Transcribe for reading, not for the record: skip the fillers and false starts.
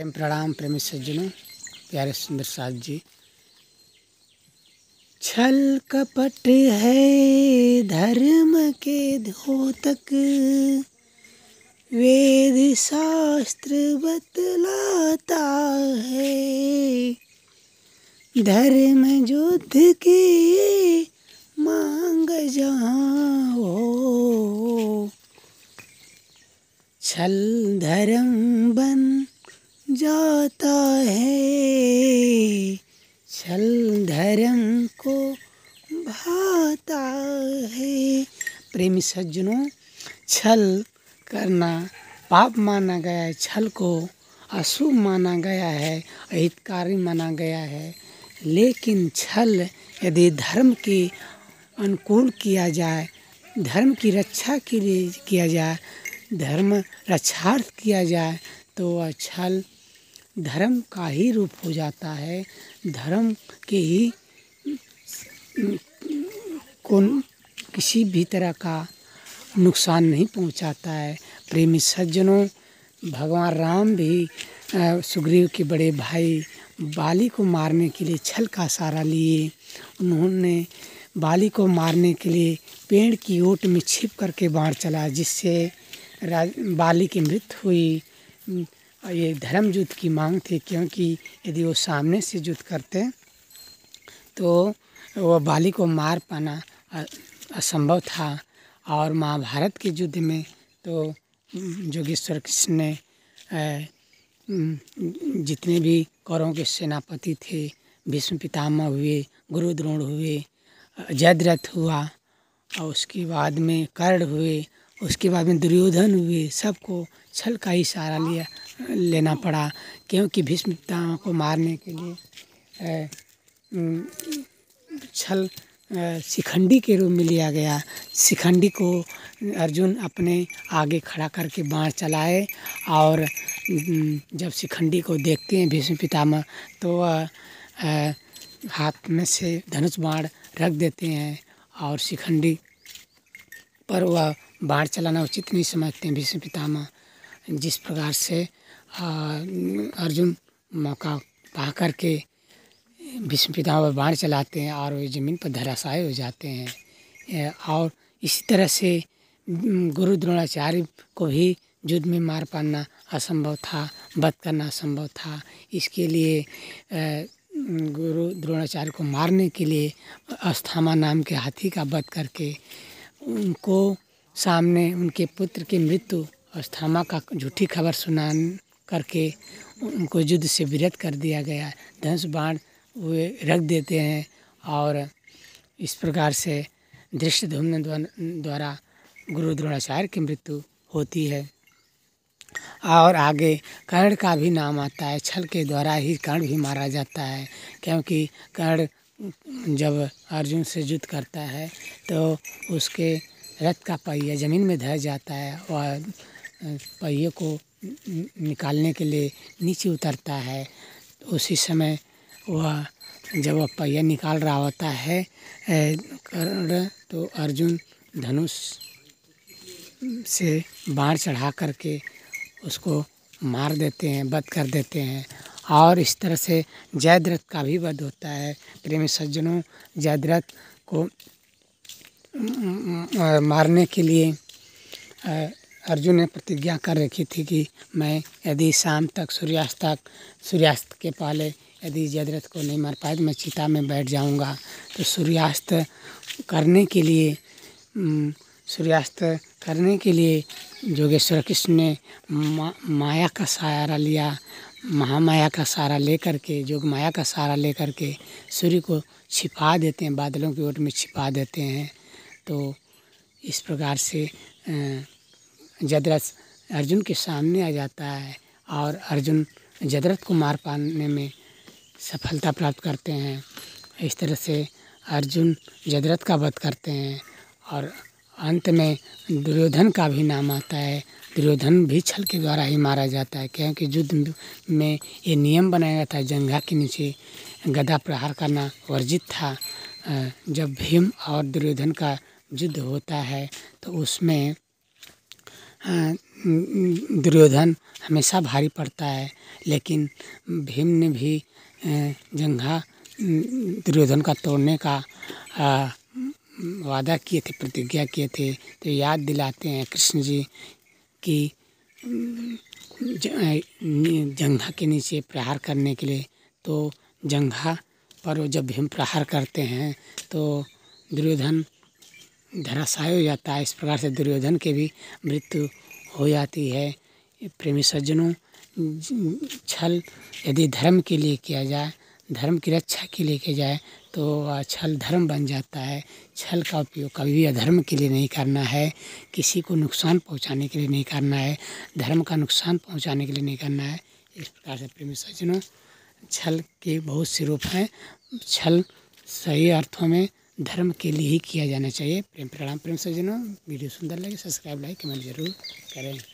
प्रेम प्रणाम प्रेमी सज्जनों, प्यारे सुंदर साथ जी। छल कपट है धर्म के धोतक, वेद शास्त्र बतलाता है। धर्म युद्ध की मांग जहाँ हो, छल धर्म बन जाता है। छल धर्म को भाता है। प्रेमी सज्जनों, छल करना पाप माना गया है, छल को अशुभ माना गया है, अहितकारी माना गया है। लेकिन छल यदि धर्म के अनुकूल किया जाए, धर्म की रक्षा के लिए किया जाए, धर्म रक्षार्थ किया जाए, तो वह छल धर्म का ही रूप हो जाता है, धर्म के ही को किसी भी तरह का नुकसान नहीं पहुंचाता है। प्रेमी सज्जनों, भगवान राम भी सुग्रीव के बड़े भाई बाली को मारने के लिए छल का सहारा लिए। उन्होंने बाली को मारने के लिए पेड़ की ओट में छिप करके बाण चलाया, जिससे बाली की मृत्यु हुई। ये धर्म युद्ध की मांग थी, क्योंकि यदि वो सामने से युद्ध करते तो वो बाली को मार पाना असंभव था। और महाभारत के युद्ध में तो योगेश्वर कृष्ण ने जितने भी कौरवों के सेनापति थे, भीष्म पितामह हुए, गुरु द्रोण हुए, जयद्रथ हुआ, और उसके बाद में कर्ण हुए, उसके बाद में दुर्योधन हुए, सबको छल का ही सहारा लेना पड़ा। क्योंकि भीष्म पितामह को मारने के लिए छल शिखंडी के रूप में लिया गया। शिखंडी को अर्जुन अपने आगे खड़ा करके बाण चलाए, और जब शिखंडी को देखते हैं भीष्म पितामह तो हाथ में से धनुष बाण रख देते हैं, और शिखंडी पर वह बाढ़ चलाना उचित नहीं समझते हैं भीष्म पितामह। जिस प्रकार से अर्जुन मौका पा करके भीष्म पितामह पर बाढ़ चलाते हैं और वे ज़मीन पर धराशायी हो जाते हैं। और इसी तरह से गुरु द्रोणाचार्य को भी युद्ध में मार पाना असंभव था, वध करना असंभव था। इसके लिए गुरु द्रोणाचार्य को मारने के लिए अश्वत्थामा नाम के हाथी का वध करके उनको सामने उनके पुत्र की मृत्यु अश्वत्थामा का झूठी खबर सुना करके उनको युद्ध से विरत कर दिया गया। धनुष बाण वे रख देते हैं, और इस प्रकार से धृष्टद्युम्न द्वारा गुरु द्रोणाचार्य की मृत्यु होती है। और आगे कर्ण का भी नाम आता है, छल के द्वारा ही कर्ण भी मारा जाता है। क्योंकि कर्ण जब अर्जुन से युद्ध करता है तो उसके रथ का पहिया ज़मीन में धर जाता है, और पहिए को निकालने के लिए नीचे उतरता है। उसी समय वह जब वह पहिया निकाल रहा होता है कर्ण, तो अर्जुन धनुष से बाण चढ़ा करके उसको मार देते हैं, वध कर देते हैं। और इस तरह से जयद्रथ का भी वध होता है। प्रेमी सज्जनों, जयद्रथ को मारने के लिए अर्जुन ने प्रतिज्ञा कर रखी थी कि मैं यदि शाम तक सूर्यास्त के पहले यदि जयद्रथ को नहीं मार पाया तो मैं चिता में बैठ जाऊंगा। तो सूर्यास्त करने के लिए योगेश्वर कृष्ण ने माया का सहारा लिया, महामाया का सहारा लेकर के, योग माया का सहारा लेकर के सूर्य को छिपा देते हैं, बादलों की ओट में छिपा देते हैं। तो इस प्रकार से जयद्रथ अर्जुन के सामने आ जाता है, और अर्जुन जयद्रथ को मार पाने में सफलता प्राप्त करते हैं। इस तरह से अर्जुन जयद्रथ का वध करते हैं। और अंत में दुर्योधन का भी नाम आता है। दुर्योधन भी छल के द्वारा ही मारा जाता है, क्योंकि युद्ध में ये नियम बनाया गया था, जंघा के नीचे गदा प्रहार करना वर्जित था। जब भीम और दुर्योधन का युद्ध होता है तो उसमें दुर्योधन हमेशा भारी पड़ता है, लेकिन भीम ने भी जंघा दुर्योधन का तोड़ने का वादा किए थे, प्रतिज्ञा किए थे। तो याद दिलाते हैं कृष्ण जी कि जंघा के नीचे प्रहार करने के लिए। तो जंघा पर जब भीम प्रहार करते हैं तो दुर्योधन धराशायी हो जाता है। इस प्रकार से दुर्योधन के भी मृत्यु हो जाती है। प्रेमी सज्जनों, छल यदि धर्म के लिए किया जाए, धर्म की रक्षा के लिए किया जाए तो छल धर्म बन जाता है। छल का उपयोग कभी भी अधर्म के लिए नहीं करना है, किसी को नुकसान पहुंचाने के लिए नहीं करना है, धर्म का नुकसान पहुंचाने के लिए नहीं करना है। इस प्रकार से प्रेमी सज्जनों, छल के बहुत से रूप हैं। छल सही अर्थों में धर्म के लिए ही किया जाना चाहिए। प्रेम सज्जनों, वीडियो सुंदर लगे सब्सक्राइब लाइक कमेंट जरूर करें।